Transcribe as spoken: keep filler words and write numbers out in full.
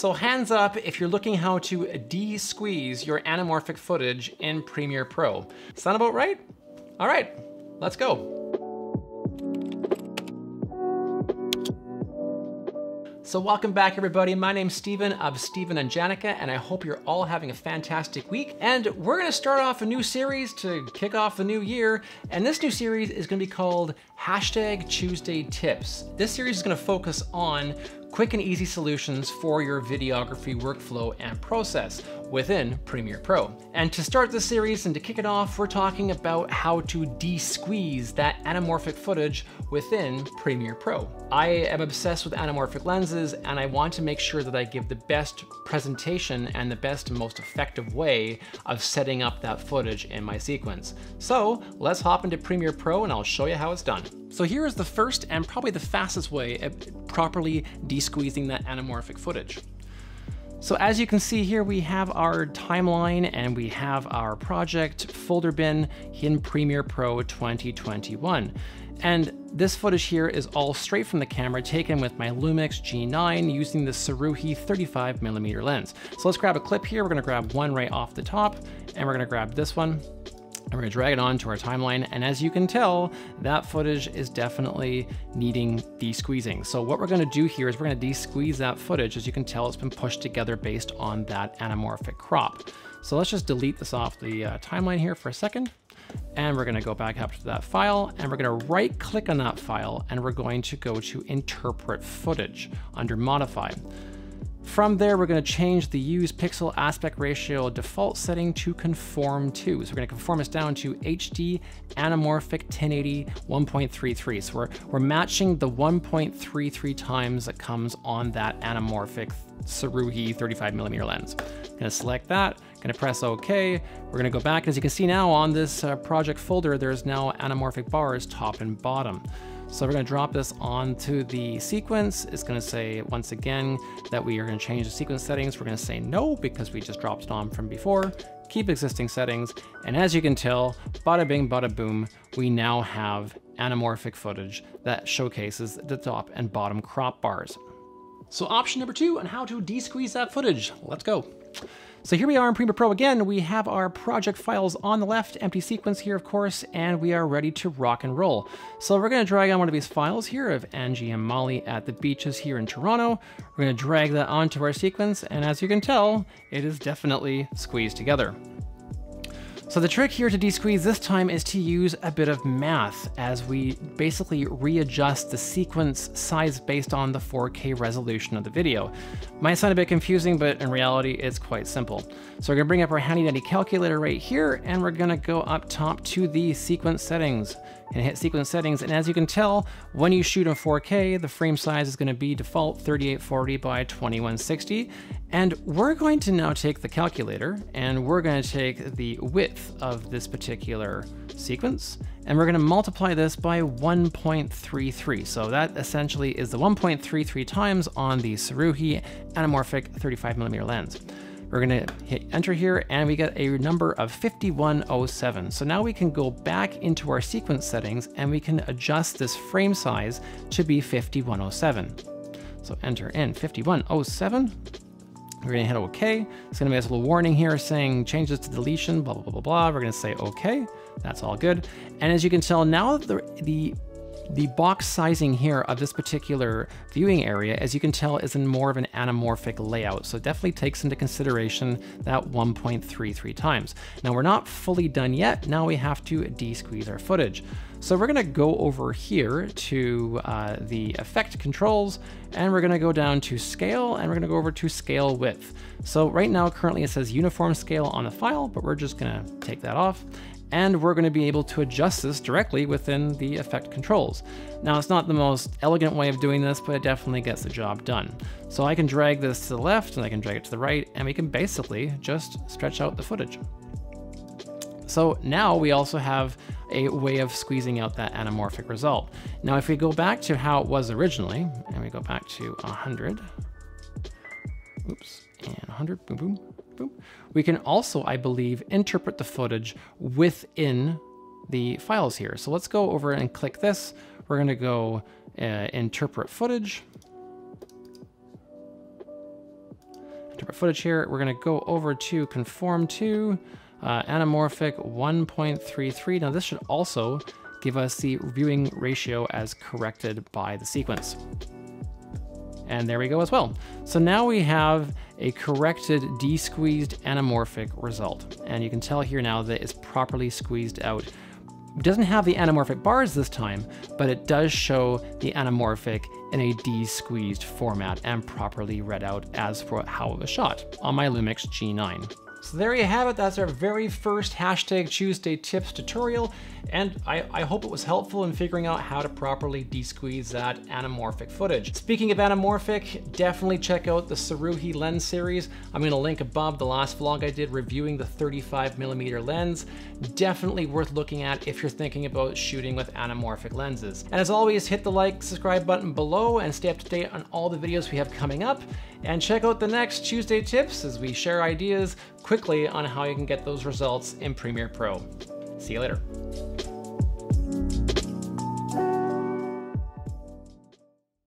So hands up if you're looking how to de-squeeze your anamorphic footage in Premiere Pro. Sound about right? All right, let's go. So welcome back everybody. My name's Stephen of Stephen and Janaka, and I hope you're all having a fantastic week. And we're gonna start off a new series to kick off the new year. And this new series is gonna be called Hashtag Tuesday Tips. This series is gonna focus on quick and easy solutions for your videography workflow and process within Premiere Pro. And to start this series and to kick it off, we're talking about how to de-squeeze that anamorphic footage within Premiere Pro. I am obsessed with anamorphic lenses, and I want to make sure that I give the best presentation and the best and most effective way of setting up that footage in my sequence. So let's hop into Premiere Pro and I'll show you how it's done. So here is the first and probably the fastest way of properly de-squeezing that anamorphic footage. So as you can see here, we have our timeline and we have our project folder bin in Premiere Pro twenty twenty-one. And this footage here is all straight from the camera, taken with my Lumix G nine using the Sirui thirty-five millimeter lens. So let's grab a clip here. We're gonna grab one right off the top, and we're gonna grab this one. And we're gonna drag it onto our timeline. And as you can tell, that footage is definitely needing de-squeezing. So what we're gonna do here is we're gonna de-squeeze that footage. As you can tell, it's been pushed together based on that anamorphic crop. So let's just delete this off the uh, timeline here for a second. And we're gonna go back up to that file, and we're gonna right click on that file, and we're going to go to Interpret Footage under Modify. From there, we're gonna change the use pixel aspect ratio default setting to conform to. So we're gonna conform this down to H D Anamorphic ten eighty one point three three. So we're, we're matching the one point three three times that comes on that anamorphic Sirui thirty-five millimeter lens. I'm gonna select that, gonna press OK. We're gonna go back, and as you can see now on this uh, project folder, there's now anamorphic bars top and bottom. So we're gonna drop this onto the sequence. It's gonna say once again that we are gonna change the sequence settings. We're gonna say no because we just dropped it on from before. Keep existing settings. And as you can tell, bada bing, bada boom, we now have anamorphic footage that showcases the top and bottom crop bars. So option number two on how to de-squeeze that footage. Let's go. So here we are in Premiere Pro again. We have our project files on the left, empty sequence here, of course, and we are ready to rock and roll. So we're gonna drag on one of these files here of Angie and Molly at the beaches here in Toronto. We're gonna drag that onto our sequence, and as you can tell, it is definitely squeezed together. So the trick here to de-squeeze this time is to use a bit of math as we basically readjust the sequence size based on the four K resolution of the video. Might sound a bit confusing, but in reality, it's quite simple. So we're gonna bring up our handy dandy calculator right here, and we're gonna go up top to the sequence settings and hit sequence settings. And as you can tell, when you shoot in four K, the frame size is gonna be default thirty-eight forty by twenty-one sixty. And we're going to now take the calculator, and we're gonna take the width of this particular sequence, and we're going to multiply this by one point three three. So that essentially is the one point three three times on the Sirui anamorphic thirty-five millimeter lens. We're going to hit enter here, and we get a number of fifty-one oh seven. So now we can go back into our sequence settings, and we can adjust this frame size to be fifty-one oh seven. So enter in fifty-one oh seven. We're gonna hit OK. It's gonna be a little warning here saying change this to deletion, blah, blah, blah, blah, blah. We're gonna say OK, that's all good. And as you can tell now, the, the, the box sizing here of this particular viewing area, as you can tell, is in more of an anamorphic layout. So it definitely takes into consideration that one point three three times. Now we're not fully done yet. Now we have to de-squeeze our footage. So we're gonna go over here to uh, the effect controls, and we're gonna go down to scale, and we're gonna go over to scale width. So right now, currently it says uniform scale on the file, but we're just gonna take that off. And we're gonna be able to adjust this directly within the effect controls. Now it's not the most elegant way of doing this, but it definitely gets the job done. So I can drag this to the left, and I can drag it to the right, and we can basically just stretch out the footage. So now we also have a way of squeezing out that anamorphic result. Now, if we go back to how it was originally, and we go back to one hundred, oops, and one hundred, boom, boom, boom. We can also, I believe, interpret the footage within the files here. So let's go over and click this. We're gonna go uh, interpret footage. different footage here. We're gonna go over to conform to uh, anamorphic one point three three. Now this should also give us the viewing ratio as corrected by the sequence. And there we go as well. So now we have a corrected desqueezed anamorphic result. And you can tell here now that it's properly squeezed out. It doesn't have the anamorphic bars this time, but it does show the anamorphic in a desqueezed format and properly read out as for how it was shot on my Lumix G nine. So there you have it. That's our very first hashtag Tuesday tips tutorial. And I, I hope it was helpful in figuring out how to properly desqueeze that anamorphic footage. Speaking of anamorphic, definitely check out the Sirui lens series. I'm gonna link above the last vlog I did reviewing the thirty-five millimeter lens. Definitely worth looking at if you're thinking about shooting with anamorphic lenses. And as always, hit the like, subscribe button below and stay up to date on all the videos we have coming up. And check out the next Tuesday tips as we share ideas quickly on how you can get those results in Premiere Pro. See you later.